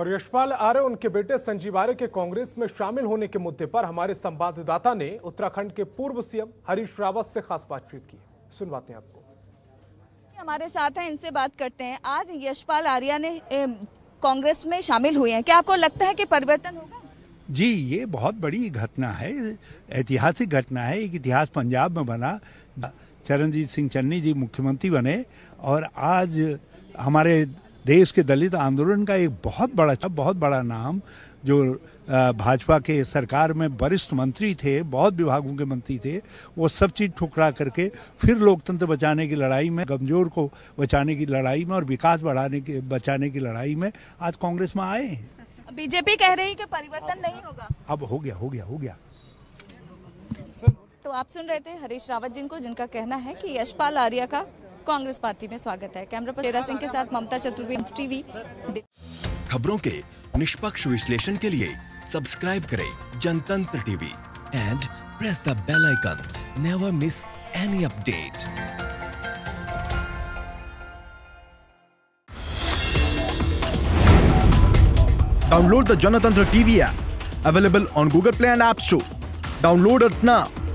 और यशपाल आर्य उनके बेटे संजीव आर्य के कांग्रेस में शामिल होने के मुद्दे पर हमारे संवाददाता ने उत्तराखंड के पूर्व सीएम हरीश रावत से खास बातचीत की। सुनवाते हैं आपको। हमारे साथ हैं, इनसे बात करते हैं। आज यशपाल आर्य ने कांग्रेस में शामिल हुए हैं, क्या आपको लगता है कि परिवर्तन होगा? जी, ये बहुत बड़ी घटना है, ऐतिहासिक घटना है। एक इतिहास पंजाब में बना, चरणजीत सिंह चन्नी जी मुख्यमंत्री बने और आज हमारे देश के दलित आंदोलन का एक बहुत बड़ा नाम, जो भाजपा के सरकार में वरिष्ठ मंत्री थे, बहुत विभागों के मंत्री थे, वो सब चीज़ ठुकरा करके फिर लोकतंत्र बचाने की लड़ाई में, कमजोर को बचाने की लड़ाई में और विकास बचाने की लड़ाई में आज कांग्रेस में आए हैं। बीजेपी कह रही है कि परिवर्तन नहीं होगा। अब हो गया। तो आप सुन रहे थे हरीश रावत जिनको, जिनका कहना है कि यशपाल आर्य का कांग्रेस पार्टी में स्वागत है। कैमरा पर्सन तेरा सिंह के साथ ममता चतुर्वेदी, टीवी। खबरों के निष्पक्ष विश्लेषण के लिए सब्सक्राइब करें Jantantra TV and press the bell icon. Never miss any update. Download the Jantantra TV app, available on Google Play and App Store. Download it now.